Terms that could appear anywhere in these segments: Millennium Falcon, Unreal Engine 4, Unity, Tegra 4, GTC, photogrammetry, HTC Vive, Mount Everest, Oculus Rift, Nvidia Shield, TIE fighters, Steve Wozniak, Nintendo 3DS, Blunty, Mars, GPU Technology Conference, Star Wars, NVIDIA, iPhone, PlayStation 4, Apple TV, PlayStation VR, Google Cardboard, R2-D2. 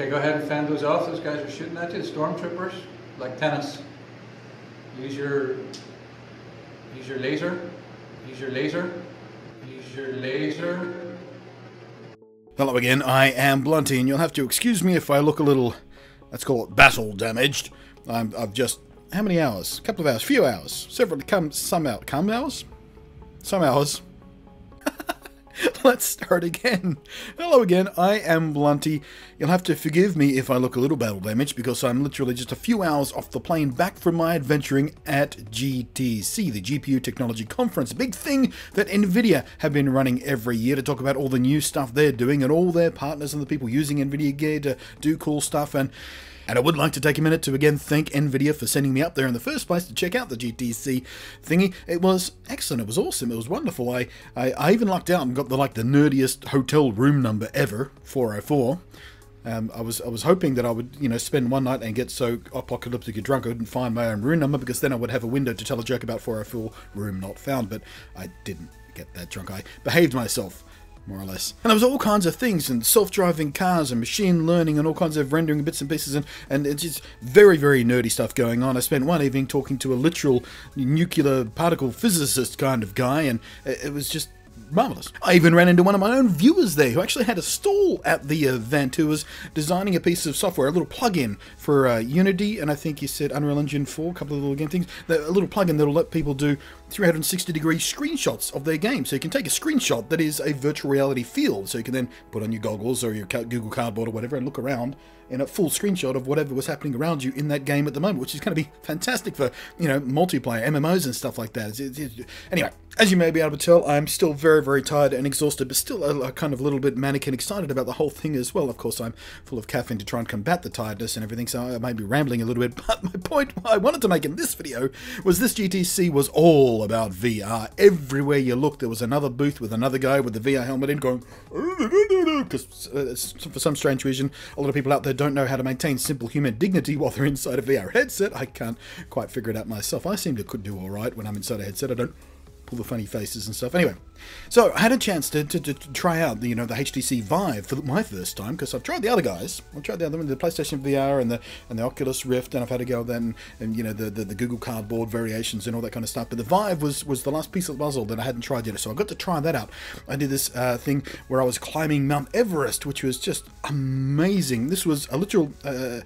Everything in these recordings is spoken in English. Okay, go ahead and fend those off. Those guys are shooting at you, stormtroopers, like tennis. Use your laser. Use your laser. Use your laser. Hello again, I am Blunty, and you'll have to excuse me if I look a little, let's call it battle damaged. I've just, how many hours? A couple of hours, few hours, several, some hours. Let's start again. Hello again, I am Blunty. You'll have to forgive me if I look a little battle damaged because I'm literally just a few hours off the plane back from my adventuring at GTC, the GPU Technology Conference, a big thing that NVIDIA have been running every year to talk about all the new stuff they're doing and all their partners and the people using NVIDIA gear to do cool stuff. And I would like to take a minute to again thank NVIDIA for sending me up there in the first place to check out the GTC thingy. It was excellent. It was awesome. It was wonderful. I even lucked out and got the nerdiest hotel room number ever, 404. I was hoping that I would, you know, spend one night and get so apocalyptically drunk I wouldn't find my own room number, because then I would have a window to tell a joke about 404 room not found. But I didn't get that drunk. I behaved myself, more or less. And there was all kinds of things, and self-driving cars and machine learning and all kinds of rendering bits and pieces, and it's just very, very nerdy stuff going on. I spent one evening talking to a literal nuclear particle physicist kind of guy, and it was just marvelous. I even ran into one of my own viewers there who actually had a stall at the event, who was designing a piece of software, a little plug-in for Unity, and I think he said Unreal Engine 4, a couple of little game things, a little plug-in that'll let people do 360-degree screenshots of their game. So you can take a screenshot that is a virtual reality field, so you can then put on your goggles or your Google Cardboard or whatever and look around in a full screenshot of whatever was happening around you in that game at the moment, which is going to be fantastic for, you know, multiplayer, MMOs and stuff like that. Anyway, as you may be able to tell, I'm still very, very tired and exhausted, but still a kind of little bit manic and excited about the whole thing as well. Of course, I'm full of caffeine to try and combat the tiredness and everything, so I might be rambling a little bit, but my point I wanted to make in this video was this GTC was all about VR. Everywhere you looked, there was another booth with another guy with the VR helmet in going, because for some strange reason, a lot of people out there don't know how to maintain simple human dignity while they're inside a VR headset. I can't quite figure it out myself. I seem to could do all right when I'm inside a headset. I don't pull the funny faces and stuff. Anyway, so I had a chance to try out the, you know, the HTC Vive for my first time, because I've tried the other guys. I've tried the other one, the PlayStation VR and the Oculus Rift, and I've had a go at that, and you know, the Google Cardboard variations and all that kind of stuff. But the Vive was the last piece of the puzzle that I hadn't tried yet, so I got to try that out. I did this thing where I was climbing Mount Everest, which was just amazing. This was a literal, a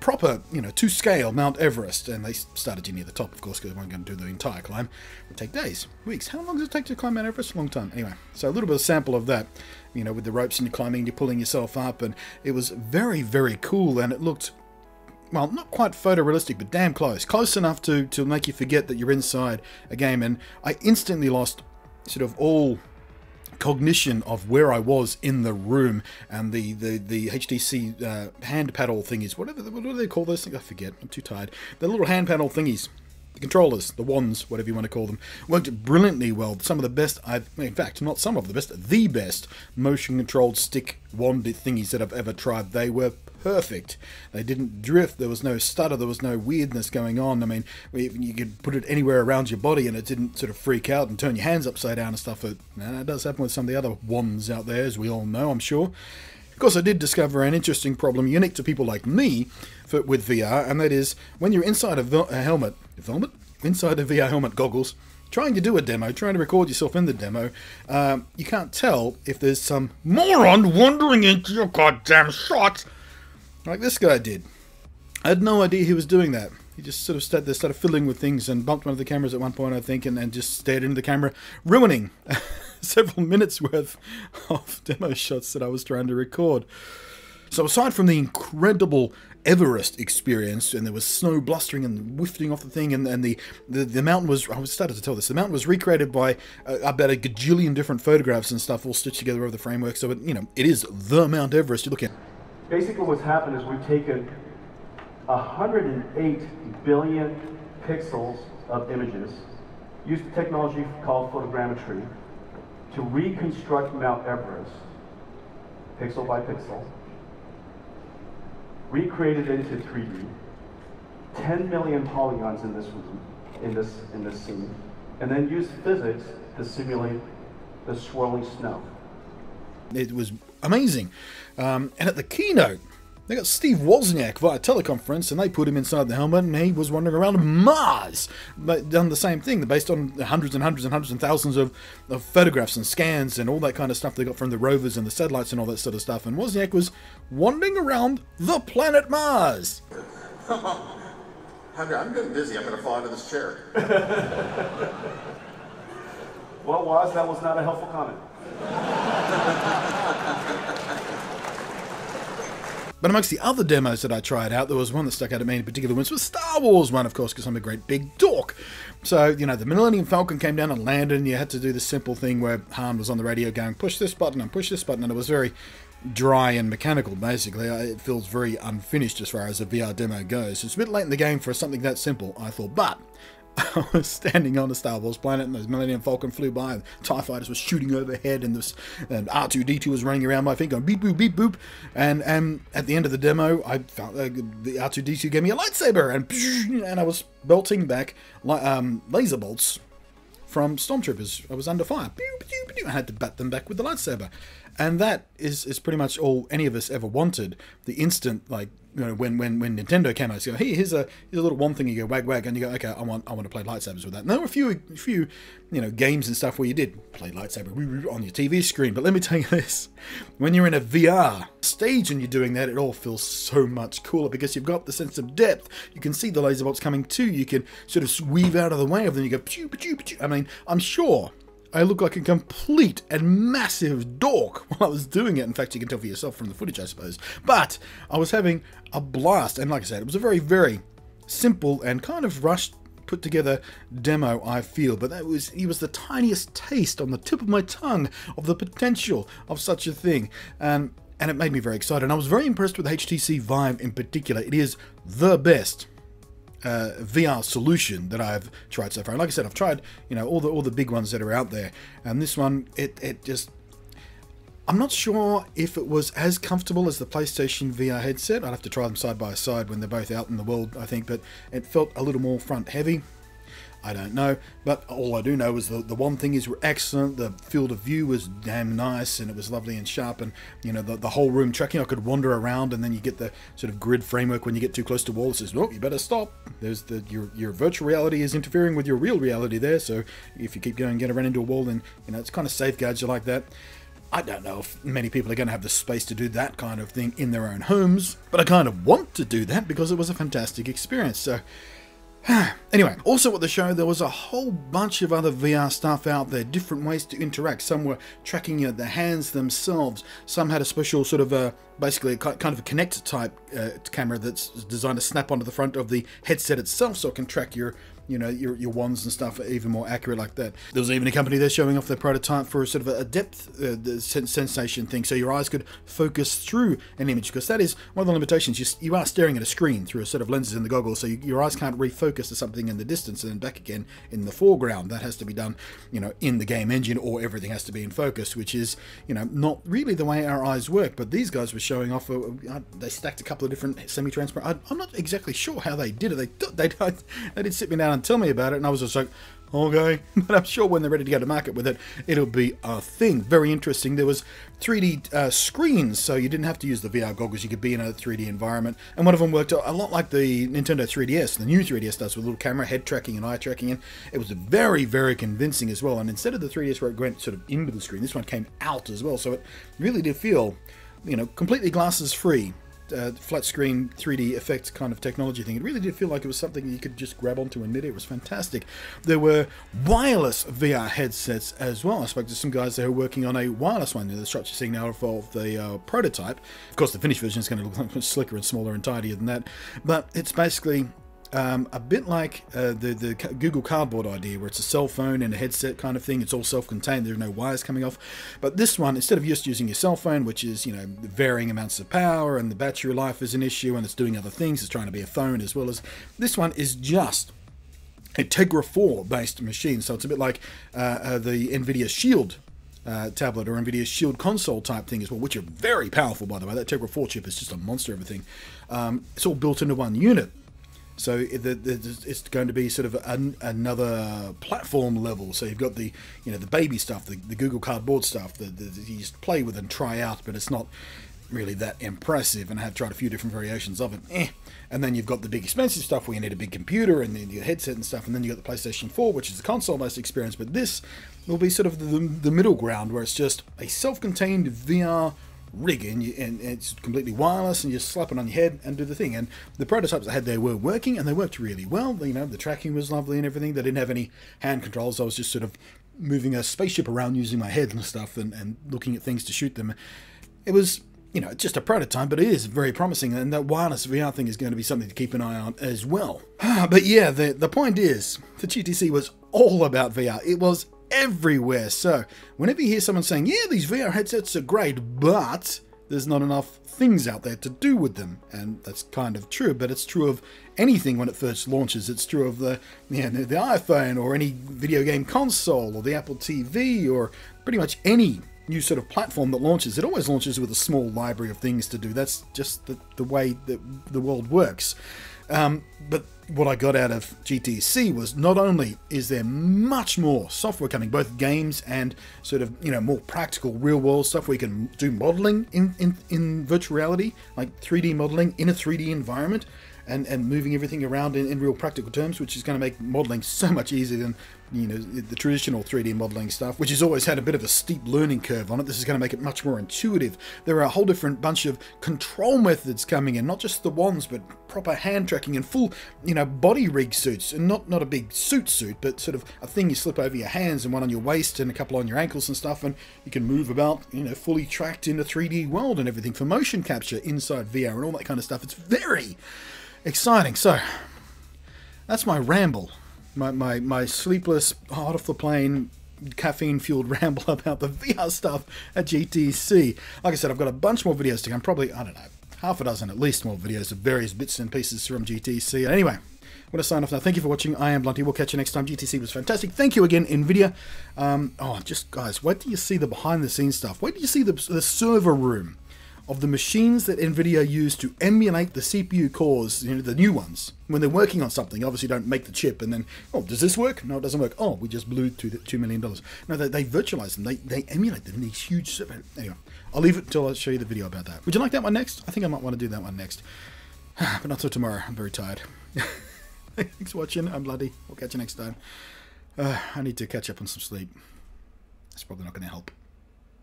proper, you know, to-scale Mount Everest, and they started you near the top, of course, because they weren't going to do the entire climb. It would take days, weeks. How long does it take to climb Mount Everest? A long time. Anyway, so a little bit of sample of that, you know, with the ropes and you're climbing, you're pulling yourself up, and it was very, very cool, and it looked, well, not quite photorealistic, but damn close. Close enough to make you forget that you're inside a game, and I instantly lost sort of all cognition of where I was in the room, and the HTC hand paddle thingies, what do they call those things? I forget, I'm too tired. The little hand paddle thingies, the controllers, the wands, whatever you want to call them, worked brilliantly well. Some of the best, in fact, not some of the best motion-controlled stick wand thingies that I've ever tried. They were perfect. They didn't drift. There was no stutter. There was no weirdness going on. I mean, you could put it anywhere around your body and it didn't sort of freak out and turn your hands upside down and stuff. It does happen with some of the other wands out there, as we all know, I'm sure. Of course, I did discover an interesting problem unique to people like me with VR, and that is when you're inside a VR helmet goggles, trying to do a demo, trying to record yourself in the demo, you can't tell if there's some moron wandering into your goddamn shot, like this guy did. I had no idea he was doing that. He just sort of stood there, started fiddling with things, and bumped one of the cameras at one point, I think, and just stared into the camera, ruining several minutes worth of demo shots that I was trying to record. So aside from the incredible Everest experience, and there was snow blustering and wafting off the thing, and the mountain was, I was started to tell this, the mountain was recreated by about a gajillion different photographs and stuff all stitched together over the framework, so it, you know, it is the Mount Everest you look at. Basically what's happened is we've taken 108 billion pixels of images, used a technology called photogrammetry to reconstruct Mount Everest, pixel by pixel, recreated it into 3D, 10 million polygons in this room, in this scene, and then used physics to simulate the swirling snow. It was amazing. And at the keynote, they got Steve Wozniak via teleconference, and they put him inside the helmet, and he was wandering around Mars. But done the same thing, based on hundreds and hundreds and hundreds and thousands of photographs and scans and all that kind of stuff they got from the rovers and the satellites and all that sort of stuff. And Wozniak was wandering around the planet Mars. I'm getting dizzy. I'm going to fall out of this chair. Well, Woz, that was not a helpful comment. But amongst the other demos that I tried out, there was one that stuck out at me in particular, which was Star Wars one, of course, because I'm a great big dork. So, you know, the Millennium Falcon came down and landed, and you had to do the simple thing where Han was on the radio going, push this button and push this button, and it was very dry and mechanical, basically. It feels very unfinished as far as a VR demo goes. It's a bit late in the game for something that simple, I thought, but I was standing on a Star Wars planet, and the Millennium Falcon flew by, and TIE fighters were shooting overhead, and R2-D2 was running around my feet going beep boop, beep boop, and at the end of the demo, I found the R2-D2 gave me a lightsaber, and I was belting back laser bolts from stormtroopers. I was under fire. I had to bat them back with the lightsaber, and that is pretty much all any of us ever wanted. The instant, like, you know, when Nintendo came out, you go, hey, here's a little one thing. You go wag wag, and you go, okay, I want to play lightsabers with that. And there were a few, you know, games and stuff where you did play lightsaber on your TV screen. But let me tell you this: when you're in a VR stage and you're doing that, it all feels so much cooler because you've got the sense of depth. You can see the laser bolts coming too. You can sort of weave out of the way of them. You go, pachoo, pachoo, pachoo. I mean, I'm sure I look like a complete and massive dork while I was doing it. In fact, you can tell for yourself from the footage, I suppose. But I was having a blast. And like I said, it was a very, very simple and kind of rushed, put together demo, I feel. But it was the tiniest taste on the tip of my tongue of the potential of such a thing. And it made me very excited. And I was very impressed with HTC Vive in particular. It is the best VR solution that I've tried so far. And like I said, I've tried, you know, all the big ones that are out there, and this one, it just, I'm not sure if it was as comfortable as the PlayStation VR headset. I'd have to try them side by side when they're both out in the world, I think, but it felt a little more front heavy. I don't know, but all I do know is the one thing is we're excellent. The field of view was damn nice, and it was lovely and sharp, and, you know, the whole room tracking, I could wander around, and then you get the sort of grid framework when you get too close to walls. It says, oh, you better stop. There's your virtual reality is interfering with your real reality there, so if you keep going and get around into a wall, then, you know, it's kind of safeguards you like that. I don't know if many people are going to have the space to do that kind of thing in their own homes, but I kind of want to do that because it was a fantastic experience, so... Anyway, also at the show, there was a whole bunch of other VR stuff out there, different ways to interact. Some were tracking the hands themselves. Some had a special sort of, basically a kind of a connector type camera that's designed to snap onto the front of the headset itself, so it can track your, you know, your wands and stuff even more accurate like that. There was even a company there showing off their prototype for a sort of a depth sensation thing, so your eyes could focus through an image, because that is one of the limitations. You are staring at a screen through a set of lenses in the goggles, so your eyes can't refocus to something in the distance and then back again in the foreground. That has to be done, you know, in the game engine, or everything has to be in focus, which is, you know, not really the way our eyes work. But these guys were showing off, they stacked a couple of different semi-transparent, I'm not exactly sure how they did it. They did sit me down and tell me about it, and I was just like, okay. But I'm sure when they're ready to go to market with it, it'll be a thing. Very interesting. There was 3D screens, so you didn't have to use the VR goggles. You could be in a 3D environment, and one of them worked a lot like the Nintendo 3DS, the new 3DS does, with a little camera, head tracking and eye tracking, and it was very, very convincing as well. And instead of the 3DS where it went sort of into the screen, this one came out as well, so it really did feel, you know, completely glasses free. Flat screen 3D effect kind of technology thing. It really did feel like it was something you could just grab onto in mid-air. It was fantastic. There were wireless VR headsets as well. I spoke to some guys there who were working on a wireless one. The structure you're seeing now of the prototype. Of course, the finished version is going to look much slicker and smaller and tidier than that. But it's basically a bit like the Google Cardboard idea, where it's a cell phone and a headset kind of thing. It's all self-contained. There are no wires coming off. But this one, instead of just using your cell phone, which is, you know, varying amounts of power and the battery life is an issue and it's doing other things, it's trying to be a phone as well as... This one is just a Tegra 4 based machine. So it's a bit like the NVIDIA Shield tablet or NVIDIA Shield console type thing as well, which are very powerful, by the way. That Tegra 4 chip is just a monster of a thing. It's all built into one unit. So it's going to be sort of another platform level. So you've got the, you know, the baby stuff, the Google Cardboard stuff that you just play with and try out, but it's not really that impressive, and I have tried a few different variations of it. And then you've got the big expensive stuff where you need a big computer and then your headset and stuff, and then you've got the PlayStation 4, which is a console-based experience, but this will be sort of the middle ground where it's just a self-contained VR rig, and it's completely wireless, and you just slap it on your head and do the thing. And the prototypes I had there were working, and they worked really well. You know, the tracking was lovely and everything. They didn't have any hand controls. I was just sort of moving a spaceship around using my head and stuff, and looking at things to shoot them. It was, you know, just a prototype, but it is very promising, and that wireless VR thing is going to be something to keep an eye on as well. But yeah, the point is, the GTC was all about VR. It was everywhere. So whenever you hear someone saying, yeah, these VR headsets are great, but there's not enough things out there to do with them, and that's kind of true, but it's true of anything when it first launches. It's true of the iPhone, or any video game console, or the Apple TV, or pretty much any new sort of platform that launches. It always launches with a small library of things to do. That's just the way that the world works. But what I got out of GTC was, not only is there much more software coming, both games and sort of, you know, more practical real world stuff where you can do modeling in virtual reality, like 3D modeling in a 3D environment, and moving everything around in real practical terms, which is going to make modeling so much easier than, you know, the traditional 3D modeling stuff, which has always had a bit of a steep learning curve on it. This is going to make it much more intuitive. There are a whole different bunch of control methods coming in, not just the wands, but proper hand tracking and full, you know, body rig suits, and not a big suit, but sort of a thing you slip over your hands, and one on your waist, and a couple on your ankles and stuff, and you can move about, you know, fully tracked in the 3D world and everything, for motion capture inside VR and all that kind of stuff. It's very exciting. So that's my ramble, my sleepless, hot off the plane, caffeine fueled ramble about the VR stuff at GTC. Like I said, I've got a bunch more videos to come, probably, I don't know, half a dozen at least more videos of various bits and pieces from GTC. Anyway, I'm going to sign off now. Thank you for watching. I am Blunty. We'll catch you next time. GTC was fantastic. Thank you again, NVIDIA. Oh, just guys, wait till you see the behind the scenes stuff. Wait till you see the server room of the machines that NVIDIA used to emulate the CPU cores, you know, the new ones. When they're working on something, obviously don't make the chip, and then, oh, does this work? No, it doesn't work. Oh, we just blew $2 million. No, they virtualize them. They emulate them in these huge servers. Anyway, I'll leave it until I show you the video about that. Would you like that one next? I think I might want to do that one next. But not till tomorrow. I'm very tired. Thanks for watching. I'm Bloody. We'll catch you next time. I need to catch up on some sleep. That's probably not going to help.